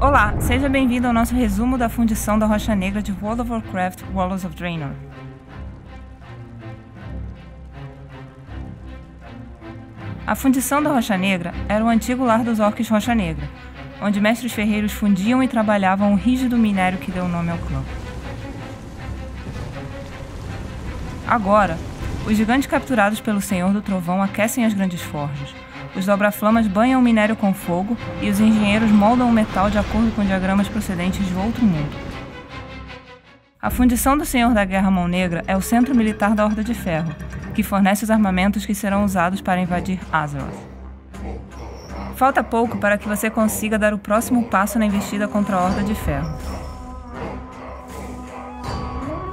Olá, seja bem-vindo ao nosso resumo da Fundição da Rocha Negra de World of Warcraft, Warlords of Draenor. A Fundição da Rocha Negra era o antigo lar dos orques Rocha Negra, onde mestres ferreiros fundiam e trabalhavam o rígido minério que deu nome ao clã. Agora, os gigantes capturados pelo Senhor do Trovão aquecem as grandes forjas, os dobra-flamas banham o minério com fogo e os engenheiros moldam o metal de acordo com diagramas procedentes de outro mundo. A Fundição do Senhor da Guerra Mão Negra é o centro militar da Horda de Ferro, que fornece os armamentos que serão usados para invadir Azeroth. Falta pouco para que você consiga dar o próximo passo na investida contra a Horda de Ferro.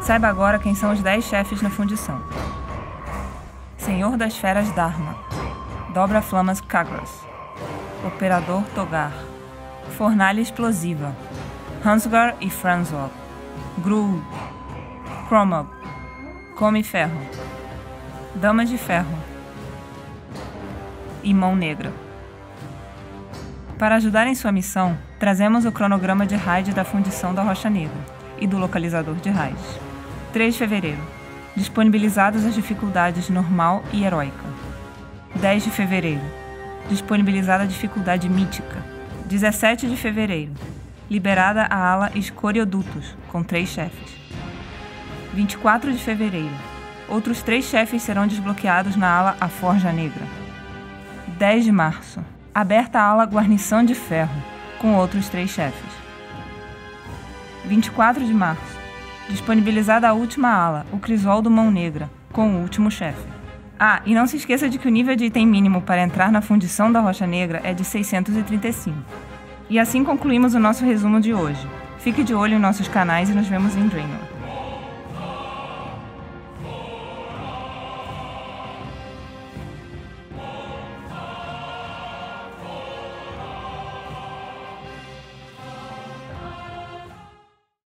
Saiba agora quem são os 10 chefes na Fundição. Senhor das Feras Dharma, Dobra-Flamas Kagras, Operador Togar, Fornalha Explosiva, Hansgar e Franzog, Gru, Cromup, Come Ferro, Dama de Ferro e Mão Negra. Para ajudar em sua missão, trazemos o cronograma de raid da Fundição da Rocha Negra e do localizador de raids. 3 de fevereiro, disponibilizadas as dificuldades normal e heróica. 10 de fevereiro, disponibilizada a dificuldade mítica. 17 de fevereiro, liberada a ala Escoriodutos, com 3 chefes. 24 de fevereiro, outros 3 chefes serão desbloqueados na ala A Forja Negra. 10 de março, aberta a ala Guarnição de Ferro, com outros 3 chefes. 24 de março, disponibilizada a última ala, o Crisol do Mão Negra, com o último chefe. Ah, e não se esqueça de que o nível de item mínimo para entrar na Fundição da Rocha Negra é de 635. E assim concluímos o nosso resumo de hoje. Fique de olho em nossos canais e nos vemos em Draynor.